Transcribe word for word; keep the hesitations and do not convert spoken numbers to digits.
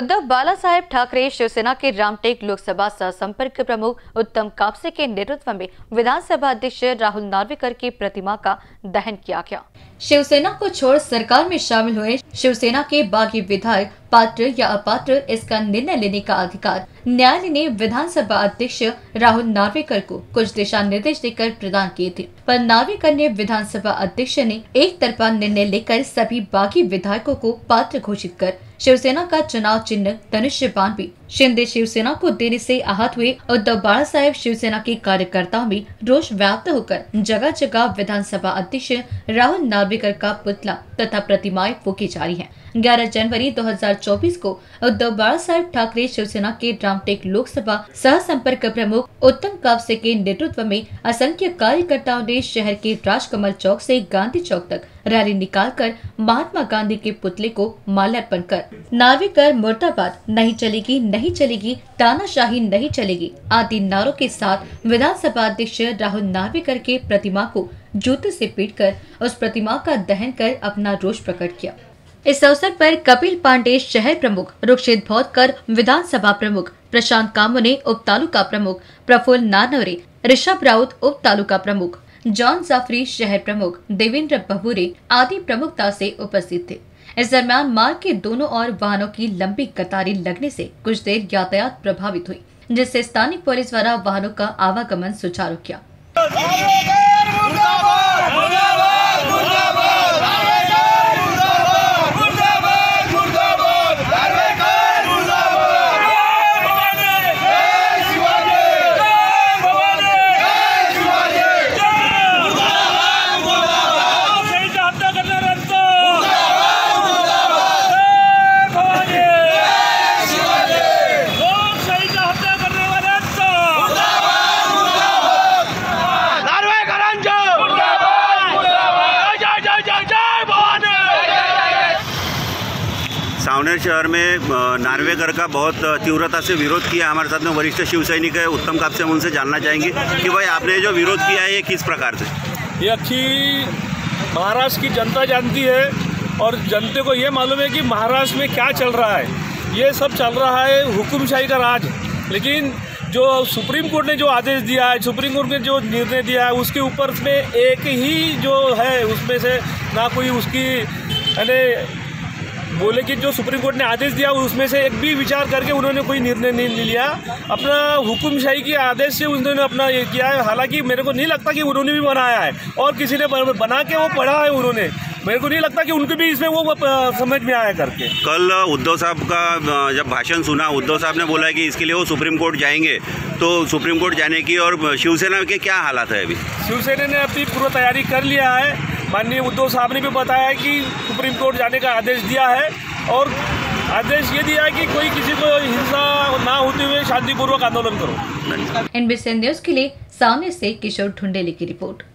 उद्धव बालासाहेब ठाकरे शिवसेना के रामटेक लोकसभा सहसंपर्क प्रमुख उत्तम कापसे के नेतृत्व में विधानसभा अध्यक्ष राहुल नार्वेकर की प्रतिमा का दहन किया गया। शिवसेना को छोड़ सरकार में शामिल हुए शिवसेना के बागी विधायक पात्र या अपात्र इसका निर्णय लेने का अधिकार न्यायालय ने विधानसभा अध्यक्ष राहुल नार्वेकर को कुछ दिशा निर्देश देकर प्रदान किए थे, पर नार्वेकर ने विधानसभा अध्यक्ष ने एक तरफा निर्णय लेकर सभी बागी विधायकों को पात्र घोषित कर शिवसेना का चुनाव चिन्ह धनुष्य बाण भी शिंदे शिवसेना को देने से आहत हुए उद्धव बालासाहेब शिवसेना के कार्यकर्ताओं में रोष व्याप्त होकर जगह जगह विधानसभा अध्यक्ष राहुल नार्वेकर का पुतला तथा प्रतिमाएं फूकी जा रही हैं। ग्यारह जनवरी दो हज़ार चौबीस को उद्धव बालासाहेब ठाकरे शिवसेना के रामटेक लोकसभा सहसंपर्क प्रमुख उत्तम कापसे के नेतृत्व में असंख्य कार्यकर्ताओं ने शहर के राजकमल चौक से गांधी चौक तक रैली निकालकर महात्मा गांधी के पुतले को माल्यार्पण कर नार्वेकर मुर्दाबाद, नहीं चलेगी नहीं चलेगी, तानाशाही नहीं चलेगी आदि नारों के साथ विधानसभा अध्यक्ष राहुल नार्वेकर के प्रतिमा को जूते से पीटकर उस प्रतिमा का दहन कर अपना रोष प्रकट किया। इस अवसर पर कपिल पांडे शहर प्रमुख, रुक्षेद भोटकर विधानसभा प्रमुख, प्रशांत कामने उप तालुका प्रमुख, प्रफुल नानवरे, ऋषभ राउत उप तालुका प्रमुख, जॉन जाफरी शहर प्रमुख, देवेंद्र बहूरे आदि प्रमुखता से उपस्थित थे। इस दरमियान मार्ग के दोनों ओर वाहनों की लंबी कतारें लगने से कुछ देर यातायात प्रभावित हुई, जिससे स्थानीय पुलिस द्वारा वाहनों का आवागमन सुचारू किया। सावनेर शहर में नार्वेकर का बहुत तीव्रता से विरोध किया। हमारे साथ में वरिष्ठ शिव सैनिक है उत्तम कापसे, उनसे जानना चाहेंगे कि भाई आपने जो विरोध किया है ये किस प्रकार से? ये अच्छी महाराष्ट्र की जनता जानती है और जनता को ये मालूम है कि महाराष्ट्र में क्या चल रहा है। ये सब चल रहा है हुकुमशाही का राज, लेकिन जो सुप्रीम कोर्ट ने जो आदेश दिया है, सुप्रीम कोर्ट ने जो निर्णय दिया है उसके ऊपर में एक ही जो है उसमें से ना कोई उसकी यानी बोले कि जो सुप्रीम कोर्ट ने आदेश दिया उसमें से एक भी विचार करके उन्होंने कोई निर्णय नहीं लिया। अपना हुकुमशाही के आदेश से उन्होंने अपना ये किया है। हालांकि मेरे को नहीं लगता कि उन्होंने भी बनाया है और किसी ने बना के वो पढ़ा है, उन्होंने मेरे को नहीं लगता कि उनके भी इसमें वो समझ में आया करके। कल उद्धव साहब का जब भाषण सुना, उद्धव साहब ने बोला कि इसके लिए वो सुप्रीम कोर्ट जाएंगे, तो सुप्रीम कोर्ट जाने की और शिवसेना के क्या हालात है अभी? शिवसेना ने अपनी पूरी तैयारी कर लिया है। माननीय उद्धव साहब ने भी बताया कि सुप्रीम कोर्ट जाने का आदेश दिया है और आदेश ये दिया है कि कोई किसी को हिंसा ना होते हुए शांतिपूर्वक आंदोलन करो। एनबीसी न्यूज़ के लिए सामने से किशोर ठुंडेली की रिपोर्ट।